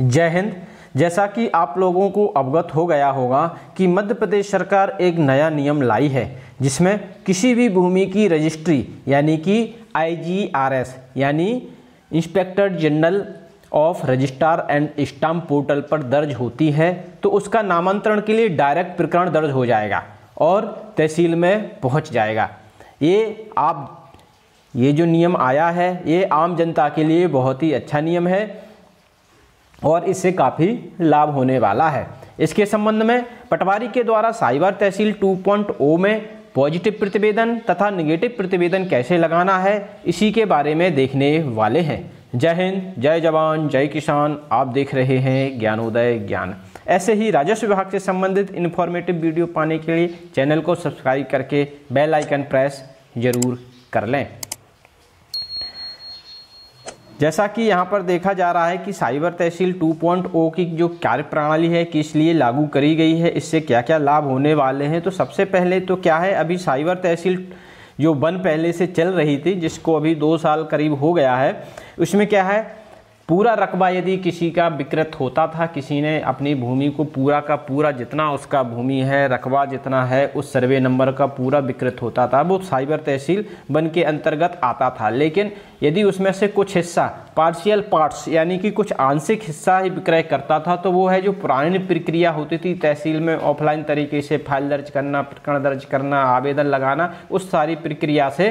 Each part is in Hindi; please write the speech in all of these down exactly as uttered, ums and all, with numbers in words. जय हिंद। जैसा कि आप लोगों को अवगत हो गया होगा कि मध्य प्रदेश सरकार एक नया नियम लाई है जिसमें किसी भी भूमि की रजिस्ट्री यानी कि आई जी आर एस यानी inspector general of registrar and stamp portal पर दर्ज होती है तो उसका नामांतरण के लिए डायरेक्ट प्रकरण दर्ज हो जाएगा और तहसील में पहुंच जाएगा। ये आप ये जो नियम आया है ये आम जनता के लिए बहुत ही अच्छा नियम है और इससे काफ़ी लाभ होने वाला है। इसके संबंध में पटवारी के द्वारा cyber tehsil two point O में पॉजिटिव प्रतिवेदन तथा नेगेटिव प्रतिवेदन कैसे लगाना है इसी के बारे में देखने वाले हैं। जय हिंद, जय जवान, जय किसान। आप देख रहे हैं ज्ञानोदय ज्ञान। ऐसे ही राजस्व विभाग से संबंधित इन्फॉर्मेटिव वीडियो पाने के लिए चैनल को सब्सक्राइब करके बेल आइकन प्रेस जरूर कर लें। जैसा कि यहाँ पर देखा जा रहा है कि cyber tehsil two point O की जो कार्य प्रणाली है किस लिए लागू करी गई है, इससे क्या क्या लाभ होने वाले हैं। तो सबसे पहले तो क्या है, अभी साइबर तहसील जो वन पहले से चल रही थी जिसको अभी दो साल करीब हो गया है, उसमें क्या है, पूरा रकबा यदि किसी का विकृत होता था, किसी ने अपनी भूमि को पूरा का पूरा जितना उसका भूमि है रकबा जितना है उस सर्वे नंबर का पूरा विकृत होता था, वो साइबर तहसील वन के अंतर्गत आता था। लेकिन यदि उसमें से कुछ हिस्सा पार्शियल पार्ट्स यानी कि कुछ आंशिक हिस्सा ही विक्रय करता था तो वो है जो पुरानी प्रक्रिया होती थी तहसील में, ऑफलाइन तरीके से फाइल दर्ज करना, प्रकरण दर्ज करना, आवेदन लगाना, उस सारी प्रक्रिया से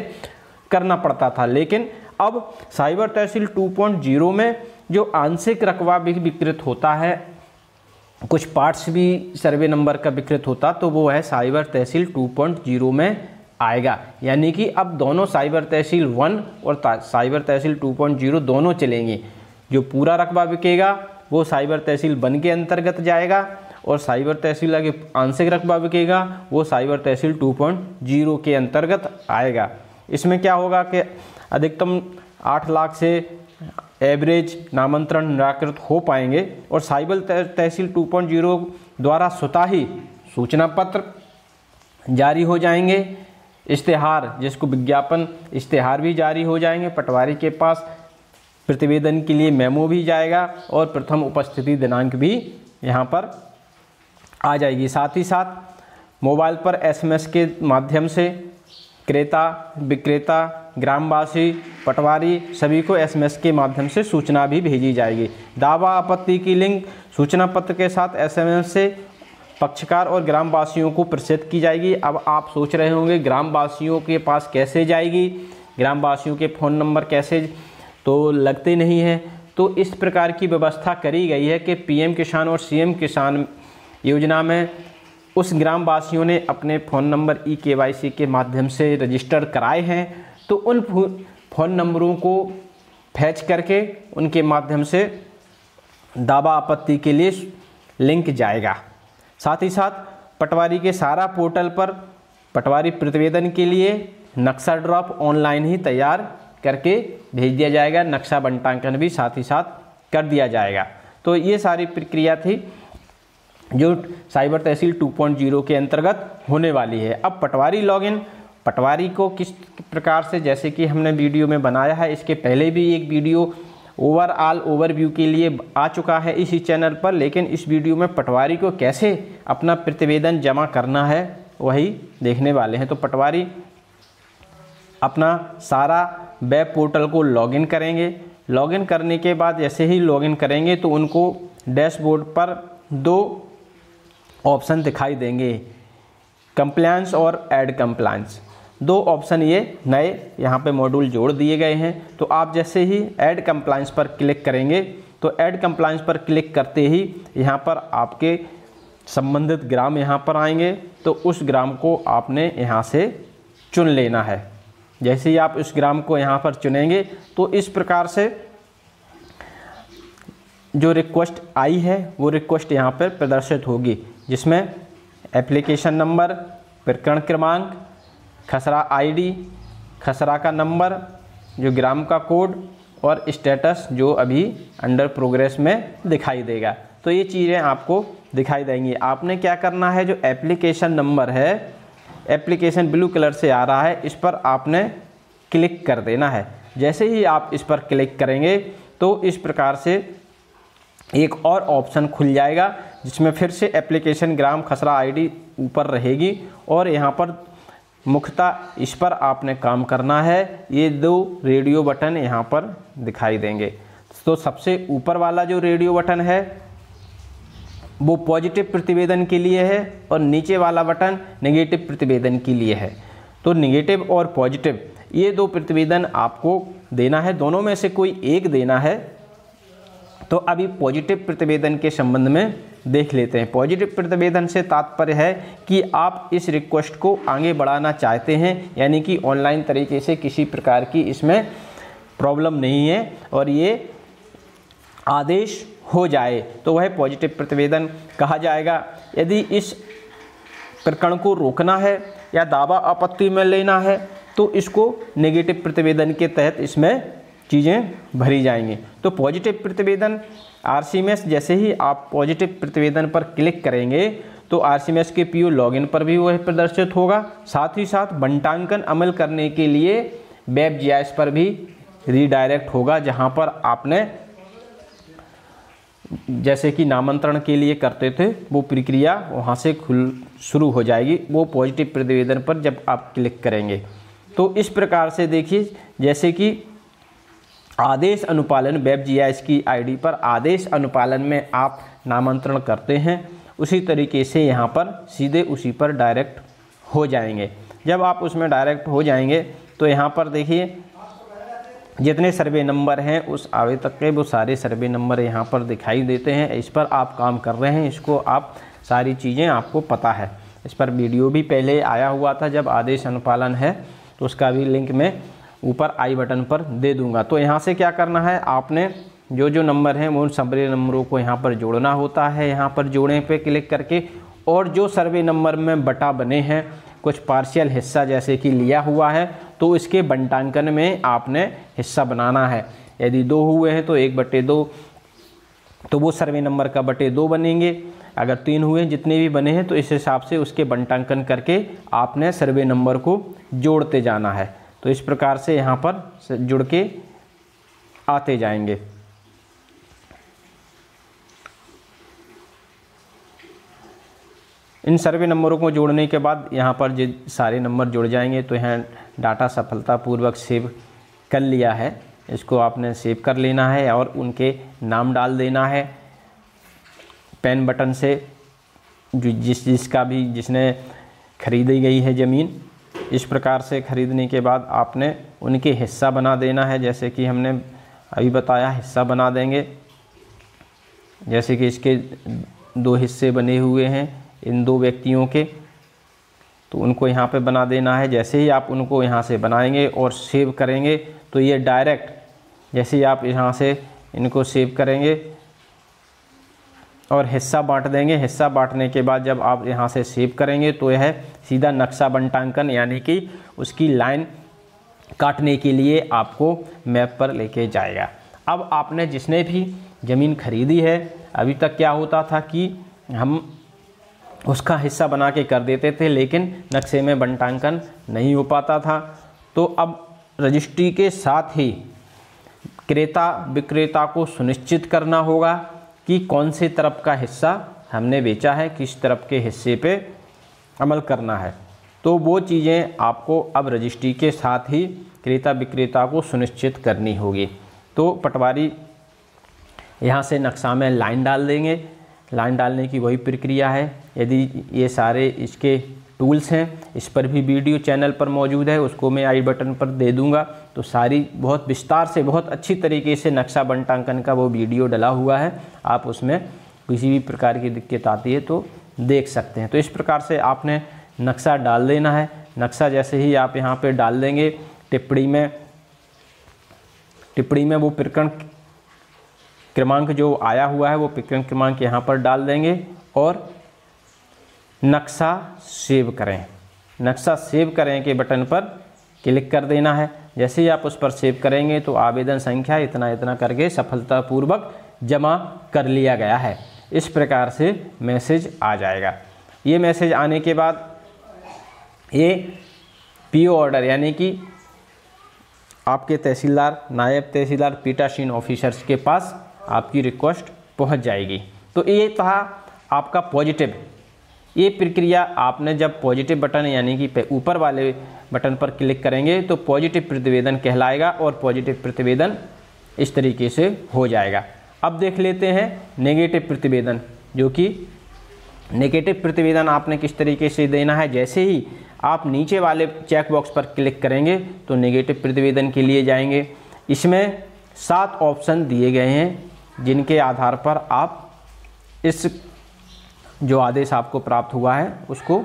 करना पड़ता था। लेकिन अब cyber tehsil two point O में जो आंशिक रकबा भी विकृत होता है, कुछ पार्ट्स भी सर्वे नंबर का विकृत होता, तो वो है cyber tehsil two point O में आएगा। यानी कि अब दोनों साइबर तहसील वन और cyber tehsil two point O दोनों चलेंगे। जो पूरा रकबा बिकेगा वो साइबर तहसील वन के अंतर्गत जाएगा और साइबर तहसील आगे आंशिक रकबा बिकेगा वो cyber tehsil two point O के अंतर्गत आएगा। इसमें क्या होगा कि अधिकतम आठ लाख से एवरेज नामांतरण निराकृत हो पाएंगे और cyber tehsil two point O द्वारा स्वतः ही सूचना पत्र जारी हो जाएंगे, इश्तेहार जिसको विज्ञापन इश्तेहार भी जारी हो जाएंगे, पटवारी के पास प्रतिवेदन के लिए मेमो भी जाएगा और प्रथम उपस्थिति दिनांक भी यहाँ पर आ जाएगी। साथ ही साथ मोबाइल पर एस एम एस के माध्यम से क्रेता, विक्रेता, ग्रामवासी, पटवारी सभी को एस एम एस के माध्यम से सूचना भी भेजी जाएगी। दावा आपत्ति की लिंक सूचना पत्र के साथ एस एम एस से पक्षकार और ग्रामवासियों को प्रेषित की जाएगी। अब आप सोच रहे होंगे ग्रामवासियों के पास कैसे जाएगी, ग्रामवासियों के फ़ोन नंबर कैसे तो लगते नहीं हैं, तो इस प्रकार की व्यवस्था करी गई है कि पी एम किसान और सी एम किसान योजना में उस ग्रामवासियों ने अपने फ़ोन नंबर ई के वाई सी के माध्यम से रजिस्टर कराए हैं तो उन फ़ोन नंबरों को फैच करके उनके माध्यम से दावा आपत्ति के लिए लिंक जाएगा। साथ ही साथ पटवारी के सारा पोर्टल पर पटवारी प्रतिवेदन के लिए नक्शा ड्रॉप ऑनलाइन ही तैयार करके भेज दिया जाएगा, नक्शा बंटांकन भी साथ ही साथ कर दिया जाएगा। तो ये सारी प्रक्रिया थी जो cyber tehsil two point O के अंतर्गत होने वाली है। अब पटवारी लॉगिन, पटवारी को किस प्रकार से, जैसे कि हमने वीडियो में बनाया है, इसके पहले भी एक वीडियो ओवरऑल ओवरव्यू के लिए आ चुका है इसी चैनल पर, लेकिन इस वीडियो में पटवारी को कैसे अपना प्रतिवेदन जमा करना है वही देखने वाले हैं। तो पटवारी अपना सारा वेब पोर्टल को लॉगिन करेंगे। लॉगिन करने के बाद जैसे ही लॉगिन करेंगे तो उनको डैशबोर्ड पर दो ऑप्शन दिखाई देंगे, कंप्लायंस और एड कंप्लायंस। दो ऑप्शन ये नए यहाँ पे मॉड्यूल जोड़ दिए गए हैं। तो आप जैसे ही एड कंप्लायंस पर क्लिक करेंगे तो एड कंप्लायंस पर क्लिक करते ही यहाँ पर आपके संबंधित ग्राम यहाँ पर आएंगे तो उस ग्राम को आपने यहाँ से चुन लेना है। जैसे ही आप उस ग्राम को यहाँ पर चुनेंगे तो इस प्रकार से जो रिक्वेस्ट आई है वो रिक्वेस्ट यहाँ पर प्रदर्शित होगी जिसमें एप्लीकेशन नंबर, प्रकरण क्रमांक, खसरा आईडी, खसरा का नंबर, जो ग्राम का कोड और स्टेटस जो अभी अंडर प्रोग्रेस में दिखाई देगा। तो ये चीज़ें आपको दिखाई देंगी। आपने क्या करना है, जो एप्लीकेशन नंबर है, एप्लीकेशन ब्लू कलर से आ रहा है, इस पर आपने क्लिक कर देना है। जैसे ही आप इस पर क्लिक करेंगे तो इस प्रकार से एक और ऑप्शन खुल जाएगा जिसमें फिर से एप्लीकेशन ग्राम खसरा आईडी ऊपर रहेगी और यहाँ पर मुख्यतः इस पर आपने काम करना है। ये दो रेडियो बटन यहाँ पर दिखाई देंगे। तो सबसे ऊपर वाला जो रेडियो बटन है वो पॉजिटिव प्रतिवेदन के लिए है और नीचे वाला बटन नेगेटिव प्रतिवेदन के लिए है। तो नेगेटिव और पॉजिटिव ये दो प्रतिवेदन आपको देना है, दोनों में से कोई एक देना है। तो अभी पॉजिटिव प्रतिवेदन के संबंध में देख लेते हैं। पॉजिटिव प्रतिवेदन से तात्पर्य है कि आप इस रिक्वेस्ट को आगे बढ़ाना चाहते हैं, यानी कि ऑनलाइन तरीके से किसी प्रकार की इसमें प्रॉब्लम नहीं है और ये आदेश हो जाए तो वह पॉजिटिव प्रतिवेदन कहा जाएगा। यदि इस प्रकरण को रोकना है या दावा आपत्ति में लेना है तो इसको नेगेटिव प्रतिवेदन के तहत इसमें चीज़ें भरी जाएंगी। तो पॉजिटिव प्रतिवेदन आरसीएमएस, जैसे ही आप पॉजिटिव प्रतिवेदन पर क्लिक करेंगे तो आरसीएमएस के पीओ लॉगिन पर भी वह प्रदर्शित होगा। साथ ही साथ बंटांकन अमल करने के लिए वेब जीआईएस पर भी रीडायरेक्ट होगा, जहां पर आपने जैसे कि नामांतरण के लिए करते थे वो प्रक्रिया वहां से खुल शुरू हो जाएगी, वो पॉजिटिव प्रतिवेदन पर जब आप क्लिक करेंगे। तो इस प्रकार से देखिए, जैसे कि आदेश अनुपालन वेब जीआईएस की आईडी पर आदेश अनुपालन में आप नामांतरण करते हैं, उसी तरीके से यहाँ पर सीधे उसी पर डायरेक्ट हो जाएंगे। जब आप उसमें डायरेक्ट हो जाएंगे तो यहाँ पर देखिए जितने सर्वे नंबर हैं उस आवेदक के वो सारे सर्वे नंबर यहाँ पर दिखाई देते हैं। इस पर आप काम कर रहे हैं, इसको आप सारी चीज़ें आपको पता है। इस पर वीडियो भी पहले आया हुआ था जब आदेश अनुपालन है, तो उसका भी लिंक मैं ऊपर आई बटन पर दे दूंगा। तो यहाँ से क्या करना है, आपने जो जो नंबर हैं उन सर्वे नंबरों को यहाँ पर जोड़ना होता है। यहाँ पर जोड़ने पे क्लिक करके और जो सर्वे नंबर में बटा बने हैं, कुछ पार्शियल हिस्सा जैसे कि लिया हुआ है तो इसके बंटांकन में आपने हिस्सा बनाना है। यदि दो हुए हैं तो एक बटे दो, तो वो सर्वे नंबर का बटे दो बनेंगे। अगर तीन हुए, जितने भी बने हैं तो इस हिसाब से उसके बंटांकन करके आपने सर्वे नंबर को जोड़ते जाना है। तो इस प्रकार से यहाँ पर जुड़ के आते जाएंगे। इन सर्वे नंबरों को जोड़ने के बाद यहाँ पर जो सारे नंबर जुड़ जाएंगे तो यहाँ डाटा सफलतापूर्वक सेव कर लिया है, इसको आपने सेव कर लेना है और उनके नाम डाल देना है। पेन बटन से जिस जिसका भी जिसने खरीदी गई है ज़मीन, इस प्रकार से ख़रीदने के बाद आपने उनके हिस्सा बना देना है। जैसे कि हमने अभी बताया हिस्सा बना देंगे, जैसे कि इसके दो हिस्से बने हुए हैं इन दो व्यक्तियों के, तो उनको यहाँ पे बना देना है। जैसे ही आप उनको यहाँ से बनाएंगे और सेव करेंगे तो ये डायरेक्ट, जैसे ही आप यहाँ से इनको सेव करेंगे और हिस्सा बांट देंगे, हिस्सा बांटने के बाद जब आप यहाँ से सेव करेंगे तो यह सीधा नक्शा बंटांकन, यानी कि उसकी लाइन काटने के लिए आपको मैप पर लेके जाएगा। अब आपने जिसने भी ज़मीन खरीदी है, अभी तक क्या होता था कि हम उसका हिस्सा बना के कर देते थे लेकिन नक्शे में बंटांकन नहीं हो पाता था। तो अब रजिस्ट्री के साथ ही क्रेता विक्रेता को सुनिश्चित करना होगा कि कौन से तरफ का हिस्सा हमने बेचा है, किस तरफ के हिस्से पे अमल करना है। तो वो चीज़ें आपको अब रजिस्ट्री के साथ ही क्रेता विक्रेता को सुनिश्चित करनी होगी। तो पटवारी यहाँ से नक्शा में लाइन डाल देंगे, लाइन डालने की वही प्रक्रिया है। यदि ये सारे इसके टूल्स हैं, इस पर भी वीडियो चैनल पर मौजूद है, उसको मैं आई बटन पर दे दूंगा। तो सारी बहुत विस्तार से बहुत अच्छी तरीके से नक्शा बंटांकन का वो वीडियो डला हुआ है, आप उसमें किसी भी प्रकार की दिक्कत आती है तो देख सकते हैं। तो इस प्रकार से आपने नक्शा डाल देना है। नक्शा जैसे ही आप यहाँ पर डाल देंगे, टिप्पणी में टिप्पणी में वो प्रकरण क्रमांक जो आया हुआ है वो प्रकरण क्रमांक यहाँ पर डाल देंगे और नक्शा सेव करें, नक्शा सेव करें के बटन पर क्लिक कर देना है। जैसे ही आप उस पर सेव करेंगे तो आवेदन संख्या इतना इतना करके सफलतापूर्वक जमा कर लिया गया है, इस प्रकार से मैसेज आ जाएगा। ये मैसेज आने के बाद ये पीओ ऑर्डर, यानी कि आपके तहसीलदार, नायब तहसीलदार, पीटासीन ऑफिसर्स के पास आपकी रिक्वेस्ट पहुंच जाएगी। तो ये था आपका पॉजिटिव। ये प्रक्रिया आपने जब पॉजिटिव बटन यानी कि ऊपर वाले बटन पर क्लिक करेंगे तो पॉजिटिव प्रतिवेदन कहलाएगा और पॉजिटिव प्रतिवेदन इस तरीके से हो जाएगा। अब देख लेते हैं नेगेटिव प्रतिवेदन, जो कि नेगेटिव प्रतिवेदन आपने किस तरीके से देना है। जैसे ही आप नीचे वाले चेकबॉक्स पर क्लिक करेंगे तो नेगेटिव प्रतिवेदन के लिए जाएंगे। इसमें सात ऑप्शन दिए गए हैं जिनके आधार पर आप इस जो आदेश आपको प्राप्त हुआ है उसको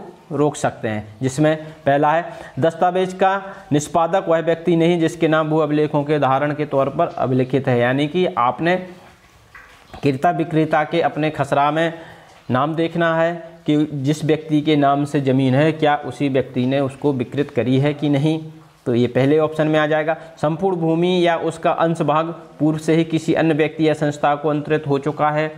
रोक सकते हैं। जिसमें पहला है, दस्तावेज का निष्पादक वह व्यक्ति नहीं जिसके नाम भू अभिलेखों के धारण के तौर पर अभिलेखित है, यानी कि आपने क्रेता विक्रेता के अपने खसरा में नाम देखना है कि जिस व्यक्ति के नाम से ज़मीन है क्या उसी व्यक्ति ने उसको विकृत करी है कि नहीं, तो ये पहले ऑप्शन में आ जाएगा। संपूर्ण भूमि या उसका अंश भाग पूर्व से ही किसी अन्य व्यक्ति या संस्था को अंतरित हो चुका है,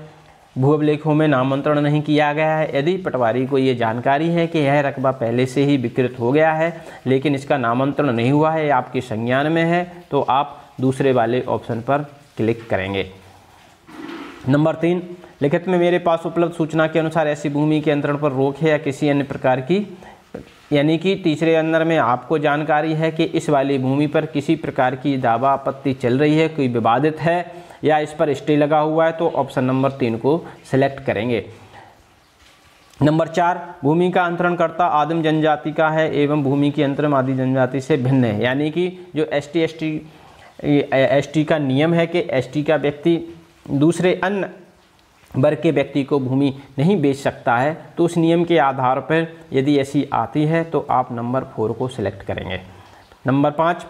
भू अभिलेखों में नामांतरण नहीं किया गया है। यदि पटवारी को ये जानकारी है कि यह रकबा पहले से ही विकृत हो गया है लेकिन इसका नामांतरण नहीं हुआ है, आपके संज्ञान में है, तो आप दूसरे वाले ऑप्शन पर क्लिक करेंगे। नंबर तीन, लिखित में मेरे पास उपलब्ध सूचना के अनुसार ऐसी भूमि के अंतरण पर रोक है या किसी अन्य प्रकार की, यानी कि तीसरे अंदर में आपको जानकारी है कि इस वाली भूमि पर किसी प्रकार की दावा आपत्ति चल रही है, कोई विवादित है या इस पर स्टे लगा हुआ है, तो ऑप्शन नंबर तीन को सिलेक्ट करेंगे। नंबर चार, भूमि का अंतरणकर्ता आदिम जनजाति का है एवं भूमि की अंतरण आदि जनजाति से भिन्न है, यानी कि जो S T S T S T का नियम है कि एस टी का व्यक्ति दूसरे अन्य वर्ग के व्यक्ति को भूमि नहीं बेच सकता है, तो उस नियम के आधार पर यदि ऐसी आती है तो आप नंबर फोर को सिलेक्ट करेंगे। नंबर पाँच,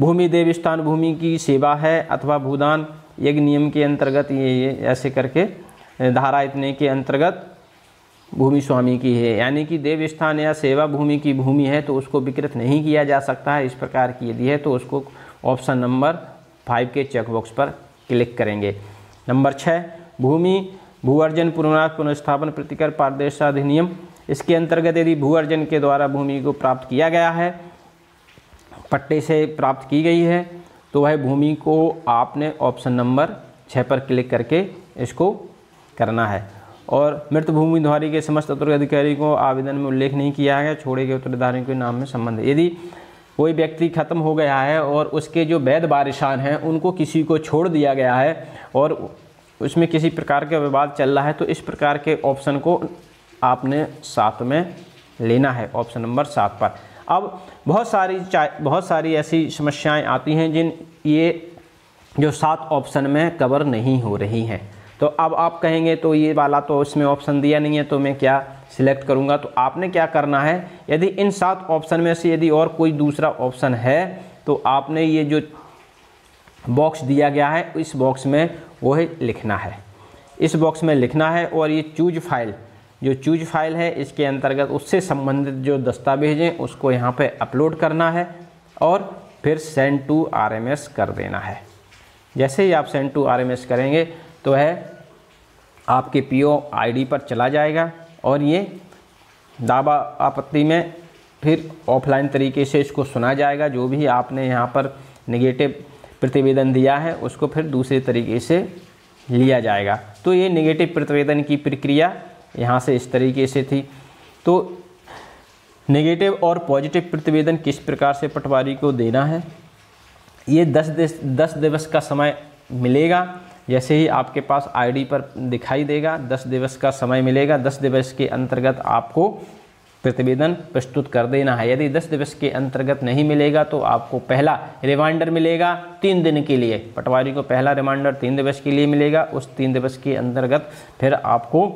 भूमि देवस्थान भूमि की सेवा है अथवा भूदान यज्ञ नियम के अंतर्गत ये, ये ऐसे करके धारा इतने के अंतर्गत भूमि स्वामी की है, यानी कि देवस्थान या सेवा भूमि की भूमि है तो उसको विकृत नहीं किया जा सकता है। इस प्रकार की यदि है तो उसको ऑप्शन नंबर फाइव के चेकबॉक्स पर क्लिक करेंगे। नंबर छः, भूमि भूअर्जन पुनर्वास पुनर्स्थापन प्रतिकर पारदर्शी अधिनियम, इसके अंतर्गत यदि भूअर्जन के द्वारा भूमि को प्राप्त किया गया है, पट्टे से प्राप्त की गई है, तो वह भूमि को आपने ऑप्शन नंबर छः पर क्लिक करके इसको करना है। और मृत भूमिधारी के समस्त उत्तराधिकारी को आवेदन में उल्लेख नहीं किया गया, छोड़े गए उत्तराधिकारी के नाम में संबंध है। यदि कोई व्यक्ति खत्म हो गया है और उसके जो वैध वारिसान हैं उनको किसी को छोड़ दिया गया है और उसमें किसी प्रकार का विवाद चल रहा है, तो इस प्रकार के ऑप्शन को आपने सात में लेना है, ऑप्शन नंबर सात पर। अब बहुत सारी बहुत सारी ऐसी समस्याएं आती हैं जिन ये जो सात ऑप्शन में कवर नहीं हो रही हैं। तो अब आप कहेंगे तो ये वाला तो इसमें ऑप्शन दिया नहीं है तो मैं क्या सिलेक्ट करूंगा, तो आपने क्या करना है, यदि इन सात ऑप्शन में से यदि और कोई दूसरा ऑप्शन है तो आपने ये जो बॉक्स दिया गया है इस बॉक्स में वह लिखना है, इस बॉक्स में लिखना है। और ये चूज फाइल, जो चूज फाइल है इसके अंतर्गत उससे संबंधित जो दस्तावेज हैं उसको यहाँ पे अपलोड करना है और फिर सेंड टू आरएमएस कर देना है। जैसे ही आप सेंड टू आरएमएस करेंगे तो है आपके पीओ आईडी पर चला जाएगा और ये दावा आपत्ति में फिर ऑफलाइन तरीके से इसको सुना जाएगा। जो भी आपने यहाँ पर नेगेटिव प्रतिवेदन दिया है उसको फिर दूसरे तरीके से लिया जाएगा। तो ये नेगेटिव प्रतिवेदन की प्रक्रिया यहाँ से इस तरीके से थी। तो नेगेटिव और पॉजिटिव प्रतिवेदन किस प्रकार से पटवारी को देना है, ये दस दिस दस दिवस का समय मिलेगा। जैसे ही आपके पास आईडी पर दिखाई देगा दस दिवस का समय मिलेगा, दस दिवस के अंतर्गत आपको प्रतिवेदन प्रस्तुत कर देना है। यदि दस दिवस के अंतर्गत नहीं मिलेगा तो आपको पहला रिमाइंडर मिलेगा तीन दिन के लिए। पटवारी को पहला रिमाइंडर तीन दिवस के लिए मिलेगा, उस तीन दिवस के अंतर्गत फिर आपको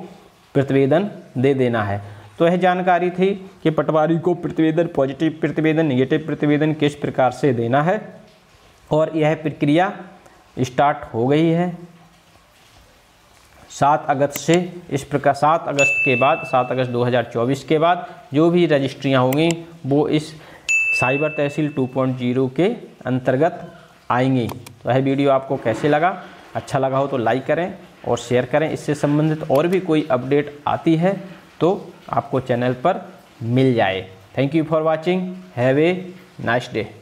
प्रतिवेदन दे देना है। तो यह जानकारी थी कि पटवारी को प्रतिवेदन, पॉजिटिव प्रतिवेदन, निगेटिव प्रतिवेदन किस प्रकार से देना है, और यह प्रक्रिया स्टार्ट हो गई है। सात अगस्त से इस प्रकार सात अगस्त के बाद सात अगस्त दो हज़ार चौबीस के बाद जो भी रजिस्ट्रियाँ होंगी वो इस cyber tehsil two point zero के अंतर्गत आएंगी। तो यह वीडियो आपको कैसे लगा, अच्छा लगा हो तो लाइक करें और शेयर करें। इससे संबंधित और भी कोई अपडेट आती है तो आपको चैनल पर मिल जाए। Thank you for watching, have a nice day.